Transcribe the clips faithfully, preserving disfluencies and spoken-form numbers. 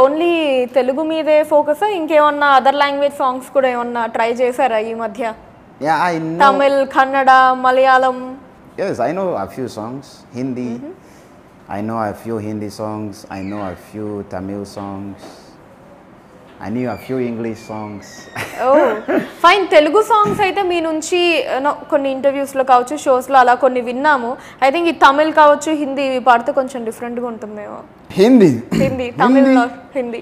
Only Telugu మీదే focus ఇంకేమన్నా other language songs కూడా ఏమన్నా ట్రై చేశారా ఈ మధ్య? Yeah I know Tamil, Kannada, Malayalam. yes I know a few songs. Hindi mm-hmm. I know a few Hindi songs, I know a few Tamil songs, I knew a few English songs. oh fine. Telugu songs అయితే మీ నుంచి కొన్ని interviews లో కావచ్చు, shows లో అలా కొన్ని విన్నాము. I think ఈ తమిళ్ కావచ్చు, హిందీ పాడితే కొంచెం డిఫరెంట్ గా ఉంటుందేమో. हिंदी हिंदी तमिल और हिंदी.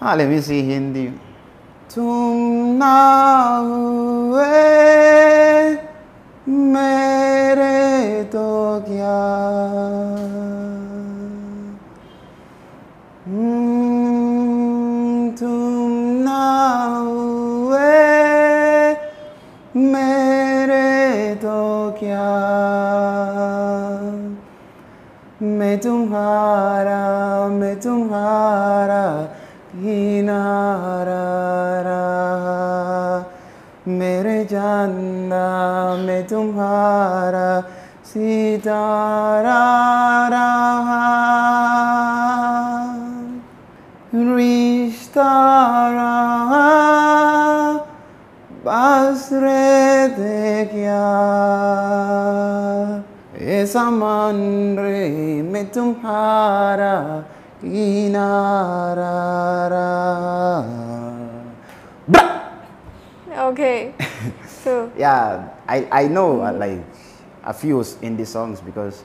हाँ लेट मी सी हिंदी. तुम ना हुए मेरे तो क्या तुम ना हुए मेरे तो क्या मैं तुम्हारा मैं तुम्हारा किनारा रहा मेरे जाना मैं तुम्हारा सितारा रहा रिश्ता रहा बस रहते क्या समान रे मैं तुम्हारा किनारा रहा. okay so yeah i i know mm -hmm. like a few indie songs because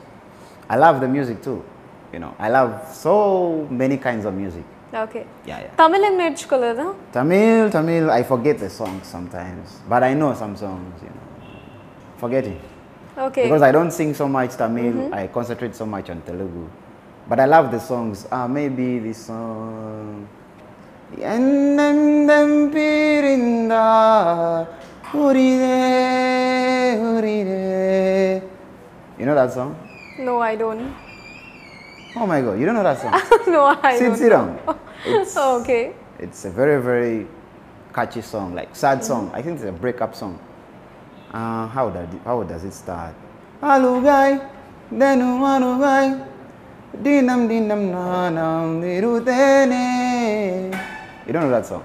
I love the music too, you know. I love so many kinds of music. okay yeah yeah Tamil em nerchukolada. tamil tamil I forget the songs sometimes, but I know some songs, you know. Forgetting. Okay. Because I don't sing so much Tamil, mm-hmm. I concentrate so much on Telugu. But I love the songs. Ah, maybe this song. Ennendam pirinda uride uride. You know that song? No, I don't. Oh my God, you don't know that song? No, I don't. Sid Sriram. It's, okay. It's a very very catchy song, like sad song. Mm-hmm. I think it's a breakup song. Uh, how does it, how does it start? Alugai denu alugai dinam dinam nanam nirutene. You don't know that song?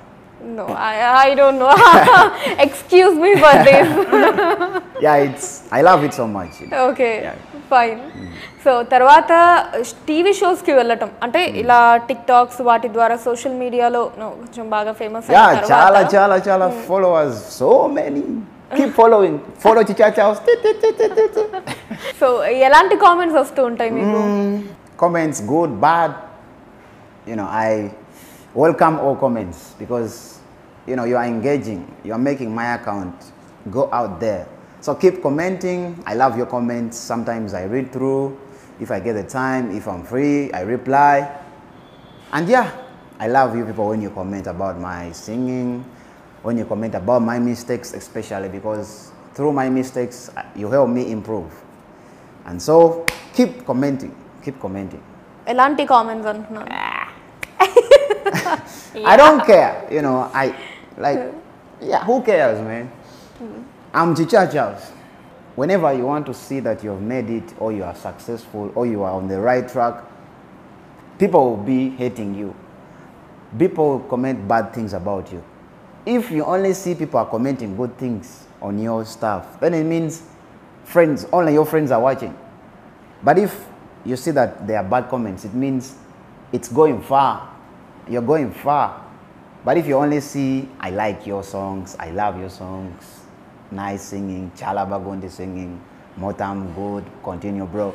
No, I I don't know. Excuse me for this. Yeah, it's I love it so much. You know? Okay, yeah. Fine. Mm. So tarvata T V shows ki vellatam ante ila TikToks vaati dwara social media lo koncham baga famous aina tarvata. Yeah, chala chala chala mm. followers, so many. Keep following. Follow Chicha Charles. So elanti comments vastu untayi meeku? Comments good, bad, you know. I welcome all comments because you know you are engaging, you are making my account go out there, so keep commenting. I love your comments. Sometimes I read through if I get the time, if I'm free I reply. And yeah, I love you people when you comment about my singing, when you comment about my mistakes, especially because through my mistakes you help me improve. And so keep commenting, keep commenting. Elanti comments antunna? I don't care, you know. I like yeah, who cares, man? I'm Chicha Charles. Whenever you want to see that you have made it or you are successful or you are on the right track, people will be hating you. People will comment bad things about you. If you only see people are commenting good things on your stuff, then it means friends, only your friends are watching. But if you see that there are bad comments, it means it's going far, you're going far. But if you only see, I like your songs, I love your songs, nice singing, Chala Bagundi singing, Motam good, continue bro.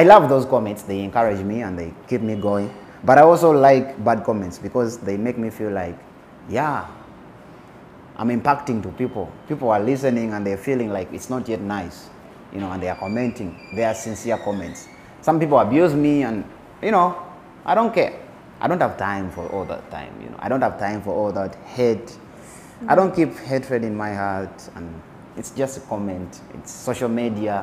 I love those comments, they encourage me and they keep me going. But I also like bad comments because they make me feel like, yeah, I'm impacting to people. People are listening and they're feeling like it's not yet nice, you know, and they are commenting. They are sincere comments. Some people abuse me and, you know, I don't care. I don't have time for all that time, you know. I don't have time for all that hate. Mm-hmm. I don't keep hatred in my heart, and it's just a comment. It's social media.